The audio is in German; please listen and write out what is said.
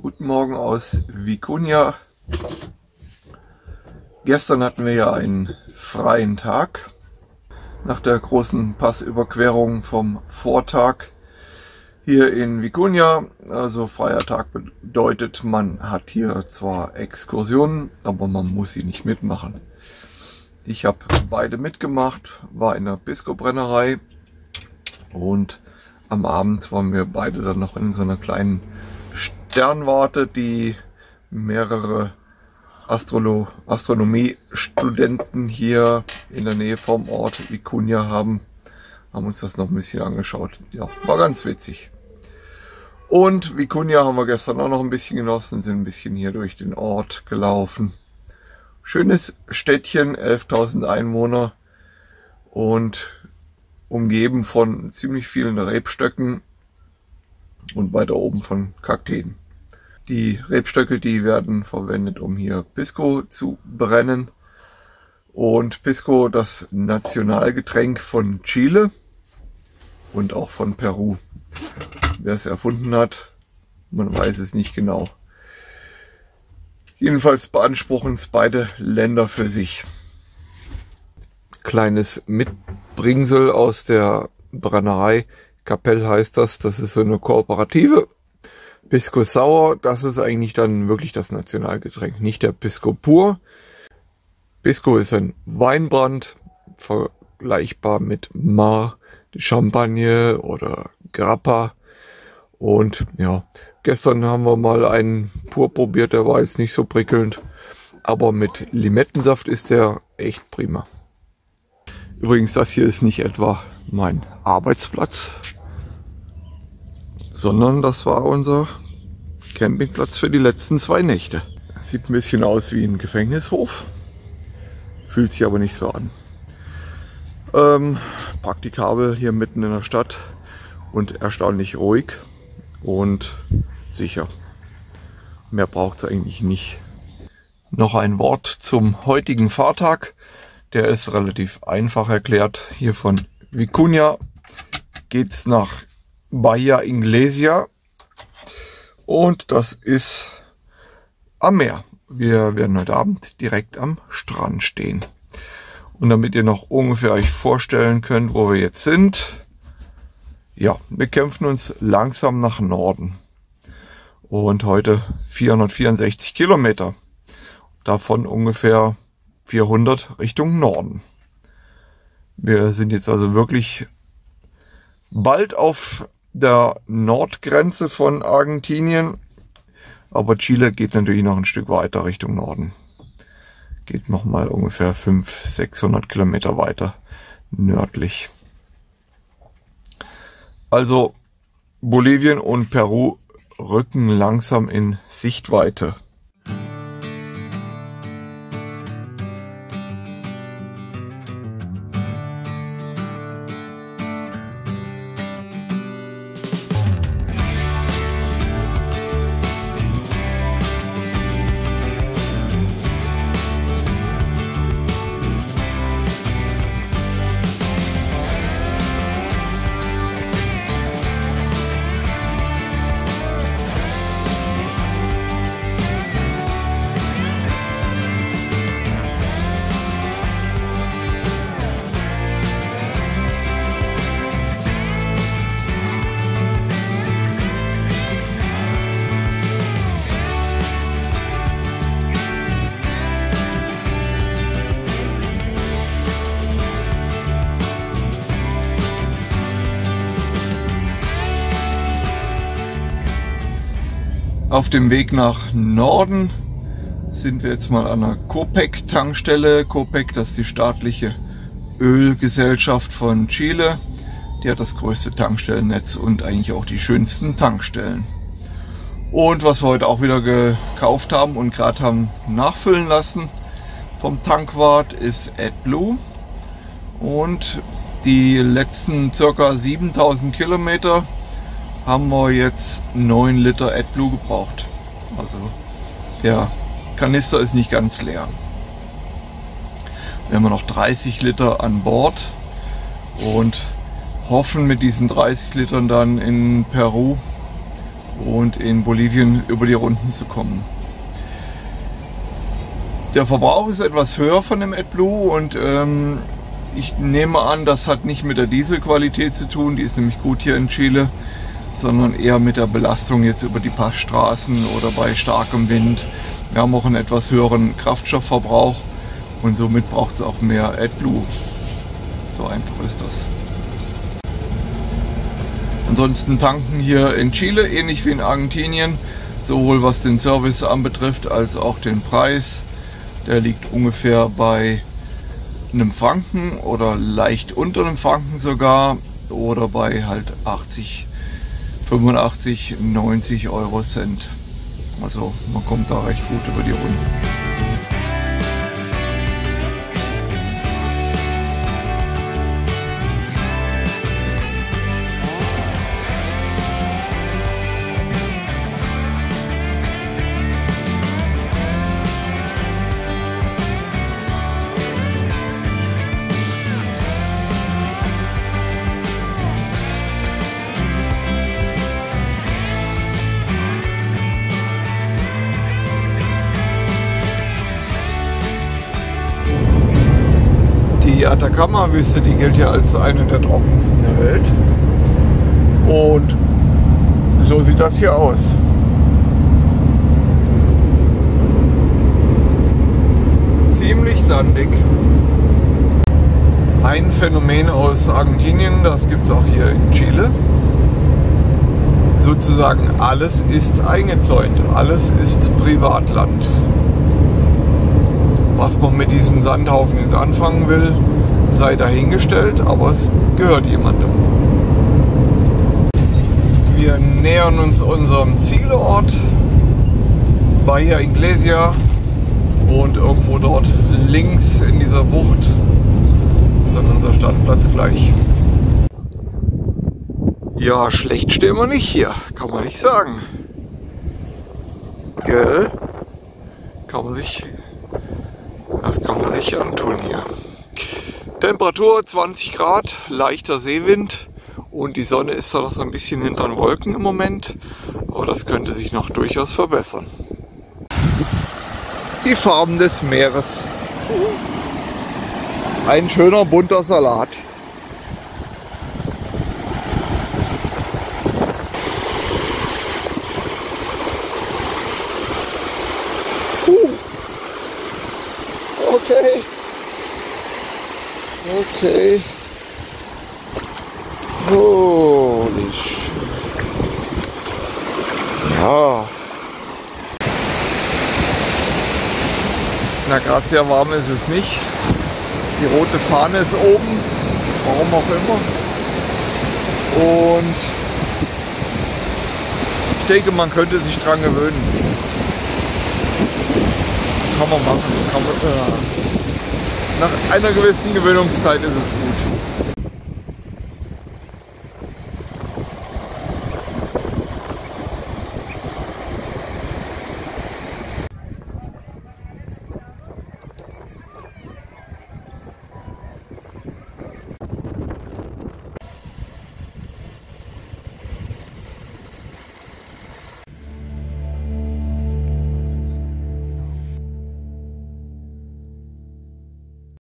Guten Morgen aus Vicuña. Gestern hatten wir ja einen freien Tag. Nach der großen Passüberquerung vom Vortag hier in Vicuña. Also freier Tag bedeutet, man hat hier zwar Exkursionen, aber man muss sie nicht mitmachen. Ich habe beide mitgemacht, war in der Pisco-Brennerei und am Abend waren wir beide dann noch in so einer kleinen Sternwarte, die mehrere Astronomiestudenten hier in der Nähe vom Ort Vicuña haben uns das noch ein bisschen angeschaut. Ja, war ganz witzig. Und Vicuña haben wir gestern auch noch ein bisschen genossen, sind ein bisschen hier durch den Ort gelaufen. Schönes Städtchen, 11.000 Einwohner und umgeben von ziemlich vielen Rebstöcken und weiter oben von Kakteen. Die Rebstöcke, die werden verwendet, um hier Pisco zu brennen. Und Pisco, das Nationalgetränk von Chile und auch von Peru. Wer es erfunden hat, man weiß es nicht genau. Jedenfalls beanspruchen es beide Länder für sich. Kleines Mitbringsel aus der Brennerei. Kapell heißt das, das ist so eine Kooperative. Pisco Sour, das ist eigentlich dann wirklich das Nationalgetränk, nicht der Pisco pur. Pisco ist ein Weinbrand, vergleichbar mit Mar, Champagne oder Grappa. Und ja, gestern haben wir mal einen pur probiert, der war jetzt nicht so prickelnd. Aber mit Limettensaft ist der echt prima. Übrigens, das hier ist nicht etwa mein Arbeitsplatz, sondern das war unser Campingplatz für die letzten 2 Nächte. Das sieht ein bisschen aus wie ein Gefängnishof, fühlt sich aber nicht so an. Praktikabel hier mitten in der Stadt und erstaunlich ruhig und sicher. Mehr braucht es eigentlich nicht. Noch ein Wort zum heutigen Fahrtag. Der ist relativ einfach erklärt. Hier von Vicuña geht es nach Bahía Inglesa und das ist am Meer. Wir werden heute Abend direkt am Strand stehen. Und damit ihr noch ungefähr euch vorstellen könnt, wo wir jetzt sind, ja, wir kämpfen uns langsam nach Norden. Und heute 464 Kilometer, davon ungefähr 400 Richtung Norden. Wir sind jetzt also wirklich bald auf der Nordgrenze von Argentinien, aber Chile geht natürlich noch ein Stück weiter Richtung Norden. Geht nochmal ungefähr 500-600 Kilometer weiter nördlich. Also Bolivien und Peru rücken langsam in Sichtweite. Auf dem Weg nach Norden sind wir jetzt mal an der COPEC-Tankstelle. COPEC, das ist die staatliche Ölgesellschaft von Chile. Die hat das größte Tankstellennetz und eigentlich auch die schönsten Tankstellen. Und was wir heute auch wieder gekauft haben und gerade haben nachfüllen lassen vom Tankwart ist AdBlue. Und die letzten ca. 7000 Kilometer haben wir jetzt 9 Liter AdBlue gebraucht. Also der Kanister ist nicht ganz leer. Wir haben noch 30 Liter an Bord und hoffen mit diesen 30 Litern dann in Peru und in Bolivien über die Runden zu kommen. Der Verbrauch ist etwas höher von dem AdBlue und ich nehme an, das hat nicht mit der Dieselqualität zu tun, die ist nämlich gut hier in Chile, sondern eher mit der Belastung jetzt über die Passstraßen oder bei starkem Wind. Wir haben auch einen etwas höheren Kraftstoffverbrauch und somit braucht es auch mehr AdBlue. So einfach ist das. Ansonsten tanken hier in Chile ähnlich wie in Argentinien, sowohl was den Service anbetrifft als auch den Preis. Der liegt ungefähr bei einem Franken oder leicht unter einem Franken sogar oder bei halt 80, 85, 90 Euro Cent. Also man kommt da recht gut über die Runden. Die Atacama-Wüste, die gilt ja als eine der trockensten der Welt und so sieht das hier aus. Ziemlich sandig. Ein Phänomen aus Argentinien, das gibt es auch hier in Chile. Sozusagen alles ist eingezäunt, alles ist Privatland. Was man mit diesem Sandhaufen jetzt anfangen will, sei dahingestellt, aber es gehört jemandem. Wir nähern uns unserem Zielort, Bahía Inglesa, und irgendwo dort links in dieser Bucht ist dann unser Standplatz gleich. Ja, schlecht stehen wir nicht hier, kann man nicht sagen. Gell? Das kann man sich antun hier. Temperatur 20 Grad, leichter Seewind und die Sonne ist da noch so ein bisschen hinter den Wolken im Moment, aber das könnte sich noch durchaus verbessern. Die Farben des Meeres. Ein schöner bunter Salat. Okay. Holy shit. Ja. Na, gerade sehr warm ist es nicht. Die rote Fahne ist oben, warum auch immer. Und ich denke, man könnte sich dran gewöhnen. Kann man machen. Nach einer gewissen Gewöhnungszeit ist es gut.